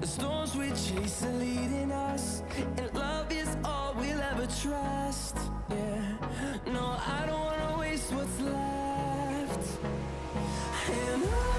The storms we chase are leading us, and love is all we'll ever trust. Yeah, no, I don't wanna waste what's left. And